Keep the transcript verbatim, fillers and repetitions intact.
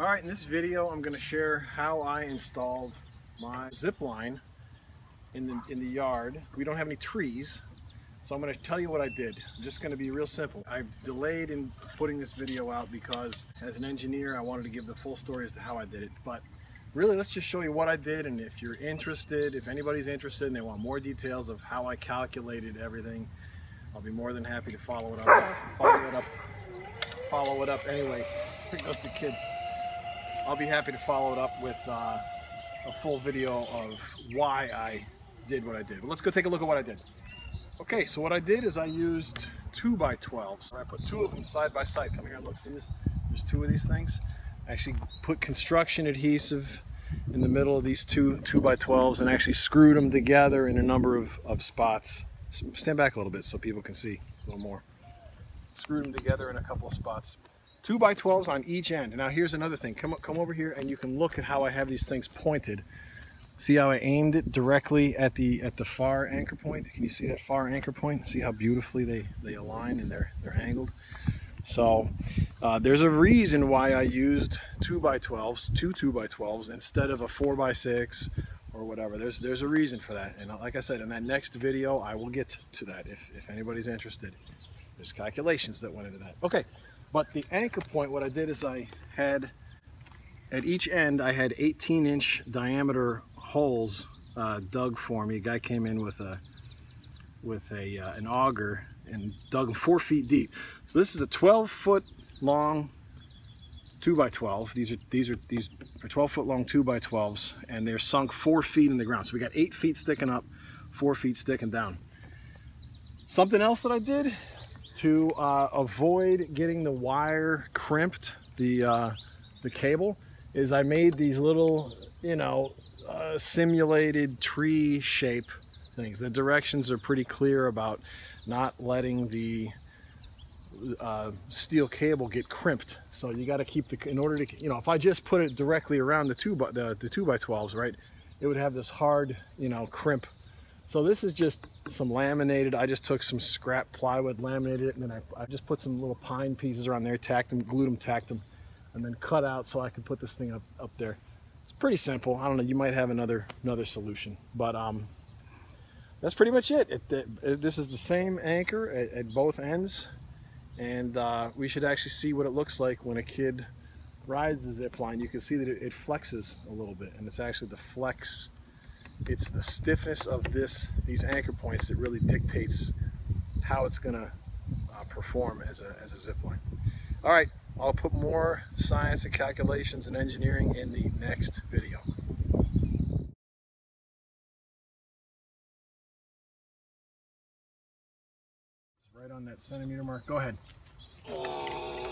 Alright, in this video I'm going to share how I installed my zip line in the, in the yard. We don't have any trees, so I'm going to tell you what I did. I'm just going to be real simple. I've delayed in putting this video out because as an engineer I wanted to give the full story as to how I did it, but really let's just show you what I did, and if you're interested, if anybody's interested and they want more details of how I calculated everything, I'll be more than happy to follow it up, follow it up, follow it up anyway. Here goes the kid. I'll be happy to follow it up with uh, a full video of why I did what I did. But let's go take a look at what I did. Okay, so what I did is I used two by twelves. I put two of them side by side. Come here and look, see this? There's two of these things. I actually put construction adhesive in the middle of these two two by twelves and actually screwed them together in a number of, of spots. Stand back a little bit so people can see a little more. Screwed them together in a couple of spots. two by twelves on each end. Now here's another thing. Come come over here and you can look at how I have these things pointed. See how I aimed it directly at the at the far anchor point? Can you see that far anchor point? See how beautifully they, they align and they're they're angled? So uh, there's a reason why I used two by twelves, two two by twelves instead of a four by six or whatever. There's there's a reason for that. And like I said, in that next video I will get to that if, if anybody's interested. There's calculations that went into that. Okay. But the anchor point, what I did is I had, at each end, I had eighteen inch diameter holes uh, dug for me. A guy came in with a, with a, uh, an auger and dug them four feet deep. So this is a twelve foot long two by twelve. These are, these are, these are twelve foot long two by twelves, and they're sunk four feet in the ground. So we got eight feet sticking up, four feet sticking down. Something else that I did, to uh, avoid getting the wire crimped, the, uh, the cable, is I made these little, you know, uh, simulated tree shape things. The directions are pretty clear about not letting the uh, steel cable get crimped. So you got to keep the, in order to, you know, if I just put it directly around the two by, the, the two by twelves, right, it would have this hard, you know, crimp. So this is just some laminated. I just took some scrap plywood, laminated it, and then I, I just put some little pine pieces around there, tacked them, glued them, tacked them, and then cut out so I could put this thing up, up there. It's pretty simple. I don't know. You might have another another solution, but um, that's pretty much it. It, it, it this is the same anchor at, at both ends, and uh, we should actually see what it looks like when a kid rides the zip line. You can see that it, it flexes a little bit, and it's actually the flex. It's the stiffness of this, these anchor points that really dictates how it's going to uh, perform as a, as a zip line. All right, I'll put more science and calculations and engineering in the next video. It's right on that centimeter mark. Go ahead.